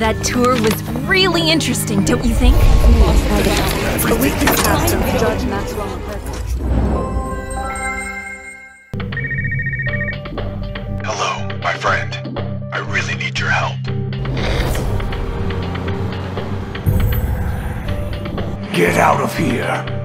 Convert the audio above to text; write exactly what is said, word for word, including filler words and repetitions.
That tour was really interesting, don't you think? But we can have to judge Maxwell on purpose. Hello, my friend. I really need your help. Get out of here!